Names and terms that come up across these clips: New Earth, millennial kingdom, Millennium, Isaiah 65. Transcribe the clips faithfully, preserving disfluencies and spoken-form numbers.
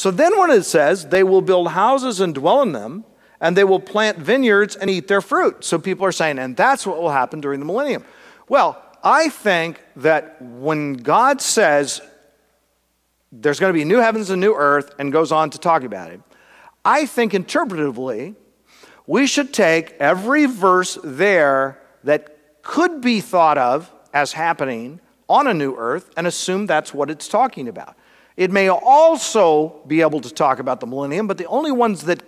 So then when it says, they will build houses and dwell in them, and they will plant vineyards and eat their fruit. So people are saying, and that's what will happen during the millennium. Well, I think that when God says there's going to be new heavens and new earth and goes on to talk about it, I think interpretatively we should take every verse there that could be thought of as happening on a new earth and assume that's what it's talking about. It may also be able to talk about the millennium, but the only ones that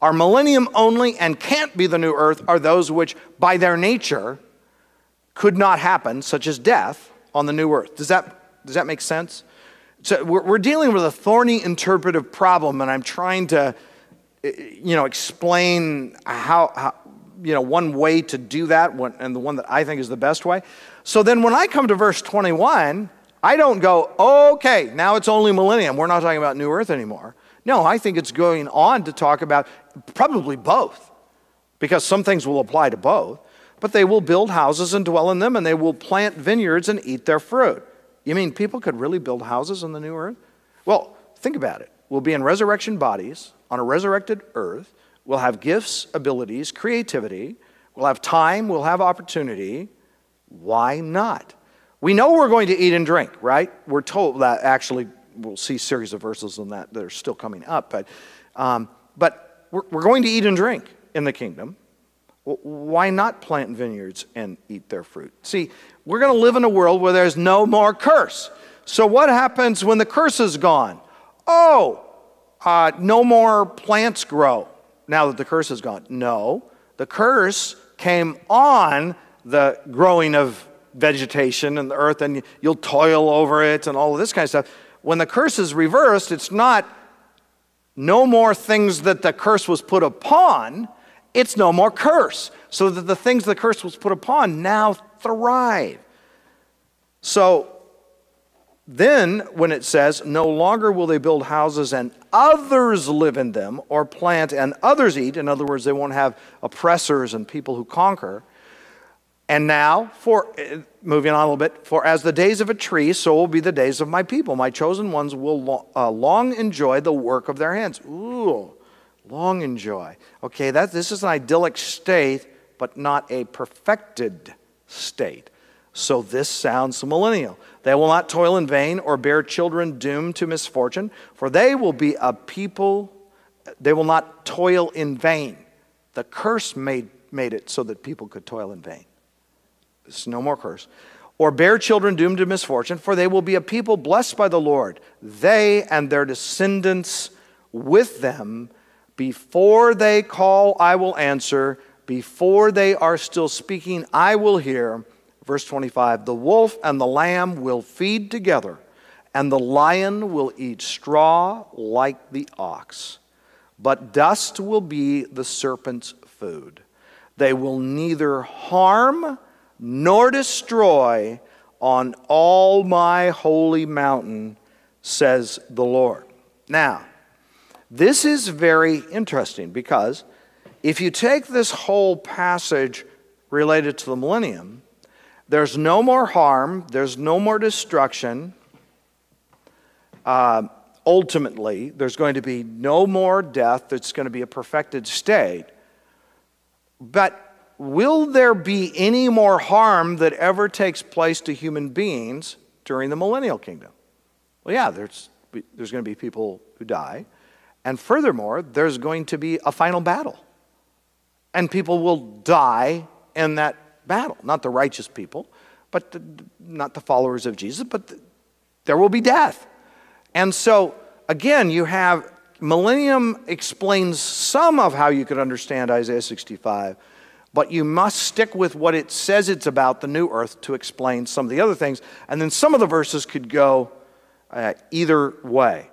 are millennium only and can't be the new earth are those which by their nature could not happen, such as death on the new earth. Does that, does that make sense? So we're, we're dealing with a thorny interpretive problem, and I'm trying to, you know, explain how, how you know, one way to do that, one, and the one that I think is the best way. So then when I come to verse twenty-one, I don't go, okay, now it's only millennium. We're not talking about new earth anymore. No, I think it's going on to talk about probably both, because some things will apply to both, but they will build houses and dwell in them, and they will plant vineyards and eat their fruit. You mean people could really build houses on the new earth? Well, think about it. We'll be in resurrection bodies on a resurrected earth. We'll have gifts, abilities, creativity. We'll have time. We'll have opportunity. Why not? We know we're going to eat and drink, right? We're told that. Actually, we'll see a series of verses on that that are still coming up. But, um, but we're, we're going to eat and drink in the kingdom. Well, why not plant vineyards and eat their fruit? See, we're going to live in a world where there's no more curse. So what happens when the curse is gone? Oh, uh, no more plants grow now that the curse is gone. No, the curse came on the growing of vegetation and the earth, and you'll toil over it and all of this kind of stuff. When the curse is reversed, it's not no more things that the curse was put upon, it's no more curse, so that the things the curse was put upon now thrive. So then when it says, no longer will they build houses and others live in them, or plant and others eat, in other words, they won't have oppressors and people who conquer. And now, for moving on a little bit, for as the days of a tree, so will be the days of my people. My chosen ones will long, uh, long enjoy the work of their hands. Ooh, long enjoy. Okay, that, this is an idyllic state, but not a perfected state. So this sounds millennial. They will not toil in vain or bear children doomed to misfortune, for they will be a people, they will not toil in vain. The curse made, made it so that people could toil in vain. It's no more curse. Or bear children doomed to misfortune, for they will be a people blessed by the Lord. They and their descendants with them. Before they call, I will answer. Before they are still speaking, I will hear. Verse twenty-five, the wolf and the lamb will feed together, and the lion will eat straw like the ox. But dust will be the serpent's food. They will neither harm nor destroy on all my holy mountain, says the Lord. Now, this is very interesting, because if you take this whole passage related to the millennium, there's no more harm, there's no more destruction. Uh, ultimately, there's going to be no more death. It's going to be a perfected state. But will there be any more harm that ever takes place to human beings during the millennial kingdom? Well, yeah, there's, there's going to be people who die. And furthermore, there's going to be a final battle. And people will die in that battle. Not the righteous people, but the, not the followers of Jesus, but the, there will be death. And so, again, you have millennium explains some of how you could understand Isaiah sixty-five. But you must stick with what it says it's about, the new earth, to explain some of the other things. And then some of the verses could go uh, either way.